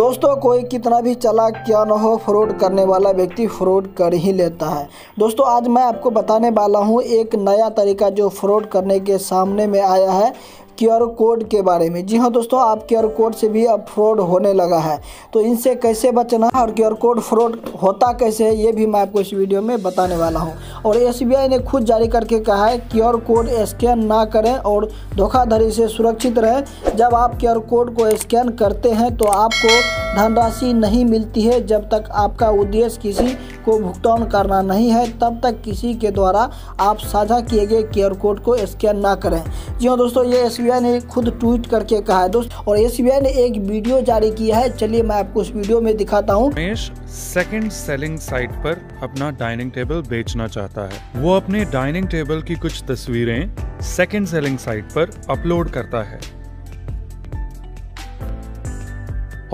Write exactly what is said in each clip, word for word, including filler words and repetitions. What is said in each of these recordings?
दोस्तों कोई कितना भी चालाक क्या ना हो, फ्रॉड करने वाला व्यक्ति फ्रॉड कर ही लेता है। दोस्तों आज मैं आपको बताने वाला हूं एक नया तरीका जो फ्रॉड करने के सामने में आया है, क्यूआर कोड के बारे में। जी हाँ दोस्तों, आप क्यूआर कोड से भी अब फ्रॉड होने लगा है, तो इनसे कैसे बचना है और क्यूआर कोड फ्रॉड होता कैसे है ये भी मैं आपको इस वीडियो में बताने वाला हूँ। और एसबीआई ने खुद जारी करके कहा है क्यूआर कोड स्कैन ना करें और धोखाधड़ी से सुरक्षित रहें। जब आप क्यूआर कोड को स्कैन करते हैं तो आपको धनराशि नहीं मिलती है। जब तक आपका उद्देश्य किसी को भुगतान करना नहीं है तब तक किसी के द्वारा आप साझा किए गए क्यूआर कोड को स्कैन ना करें। जी हाँ दोस्तों, ये एस बी आई ने खुद ट्वीट करके कहा है दोस्त, और एसबीआई ने एक वीडियो जारी किया है। चलिए मैं आपको उस वीडियो में दिखाता हूँ। रमेश सेकंड सेलिंग साइट पर अपना डाइनिंग टेबल बेचना चाहता है। वो अपने डाइनिंग टेबल की कुछ तस्वीरें सेकंड सेलिंग साइट पर अपलोड करता है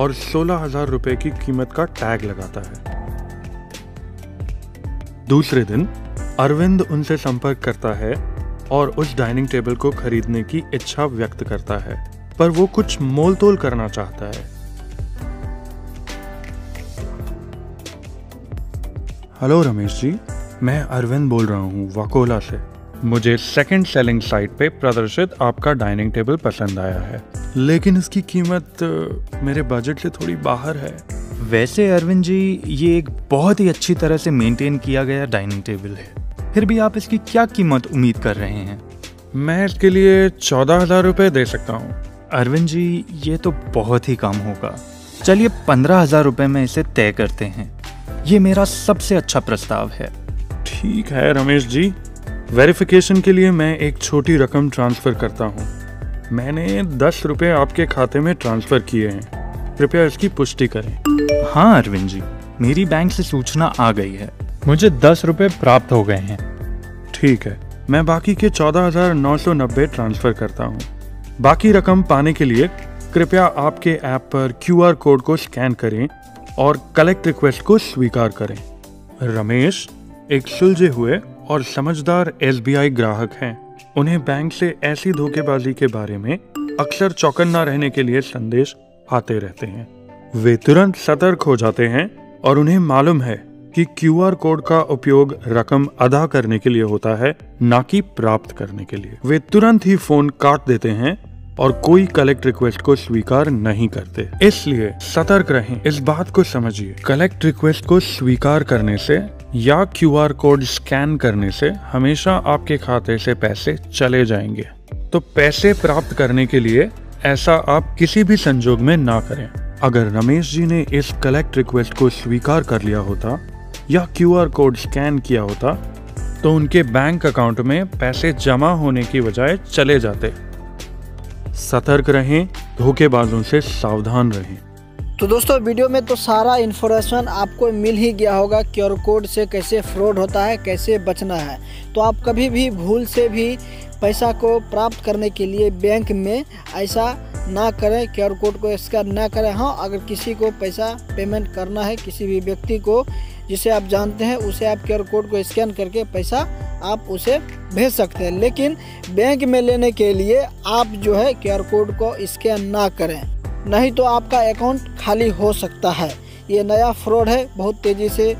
और सोलह हजार रुपए की कीमत का टैग लगाता है। दूसरे दिन अरविंद उनसे संपर्क करता है और उस डाइनिंग टेबल को खरीदने की इच्छा व्यक्त करता है, पर वो कुछ मोलतोल करना चाहता है। हेलो रमेश जी, मैं अरविंद बोल रहा हूँ वाकोला से। मुझे सेकंड सेलिंग साइट पे प्रदर्शित आपका डाइनिंग टेबल पसंद आया है, लेकिन इसकी कीमत मेरे बजट से थोड़ी बाहर है। वैसे अरविंद जी, ये एक बहुत ही अच्छी तरह से मेंटेन किया गया डाइनिंग टेबल है, फिर भी आप इसकी क्या कीमत उम्मीद कर रहे हैं? मैं इसके लिए चौदह हजार रुपये दे सकता हूँ। अरविंद जी, ये तो बहुत ही कम होगा। चलिए पंद्रह हजार रुपये में इसे तय करते हैं, ये मेरा सबसे अच्छा प्रस्ताव है। ठीक है रमेश जी, वेरिफिकेशन के लिए मैं एक छोटी रकम ट्रांसफर करता हूँ। मैंने दस रुपये आपके खाते में ट्रांसफर किए हैं, कृपया इसकी पुष्टि करें। हाँ अरविंद जी, मेरी बैंक से सूचना आ गई है, मुझे दस रुपये प्राप्त हो गए हैं। ठीक है, मैं बाकी के चौदह हजार नौ सौ नब्बे ट्रांसफर करता हूँ। बाकी रकम पाने के लिए कृपया आपके ऐप पर क्यूआर कोड को स्कैन करें और कलेक्ट रिक्वेस्ट को स्वीकार करें। रमेश एक सुलझे हुए और समझदार एसबीआई ग्राहक हैं। उन्हें बैंक से ऐसी धोखेबाजी के बारे में अक्सर चौकन्ना रहने के लिए संदेश आते रहते हैं। वे तुरंत सतर्क हो जाते हैं और उन्हें मालूम है कि क्यूआर कोड का उपयोग रकम अदा करने के लिए होता है, ना कि प्राप्त करने के लिए। वे तुरंत ही फोन काट देते हैं और कोई कलेक्ट रिक्वेस्ट को स्वीकार नहीं करते। इसलिए सतर्क रहें, इस बात को समझिए। कलेक्ट रिक्वेस्ट को स्वीकार करने से या क्यूआर कोड स्कैन करने से हमेशा आपके खाते से पैसे चले जाएंगे, तो पैसे प्राप्त करने के लिए ऐसा आप किसी भी संजोग में ना करें। अगर रमेश जी ने इस कलेक्ट रिक्वेस्ट को स्वीकार कर लिया होता या क्यूआर कोड स्कैन किया होता तो उनके बैंक अकाउंट में पैसे जमा होने की बजाय चले जाते। सतर्क रहें, धोखेबाजों से सावधान रहें। तो दोस्तों वीडियो में तो सारा इन्फॉर्मेशन आपको मिल ही गया होगा, क्यूआर कोड से कैसे फ्रॉड होता है, कैसे बचना है। तो आप कभी भी भूल से भी पैसा को प्राप्त करने के लिए बैंक में ऐसा ना करें, क्यूआर कोड को स्कैन ना करें। हाँ, अगर किसी को पैसा पेमेंट करना है, किसी भी व्यक्ति को जिसे आप जानते हैं, उसे आप क्यूआर कोड को स्कैन करके पैसा आप उसे भेज सकते हैं, लेकिन बैंक में लेने के लिए आप जो है क्यूआर कोड को स्कैन ना करें, नहीं तो आपका अकाउंट खाली हो सकता है। ये नया फ्रॉड है, बहुत तेज़ी से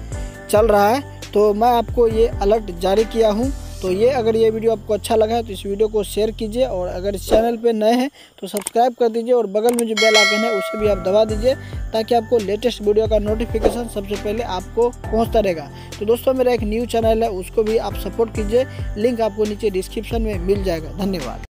चल रहा है, तो मैं आपको ये अलर्ट जारी किया हूँ। तो ये अगर ये वीडियो आपको अच्छा लगा है तो इस वीडियो को शेयर कीजिए, और अगर इस चैनल पे नए हैं तो सब्सक्राइब कर दीजिए, और बगल में जो बेल आइकन है उसे भी आप दबा दीजिए, ताकि आपको लेटेस्ट वीडियो का नोटिफिकेशन सबसे पहले आपको पहुंचता रहेगा। तो दोस्तों मेरा एक न्यू चैनल है, उसको भी आप सपोर्ट कीजिए, लिंक आपको नीचे डिस्क्रिप्शन में मिल जाएगा। धन्यवाद।